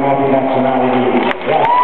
campionati nazionali di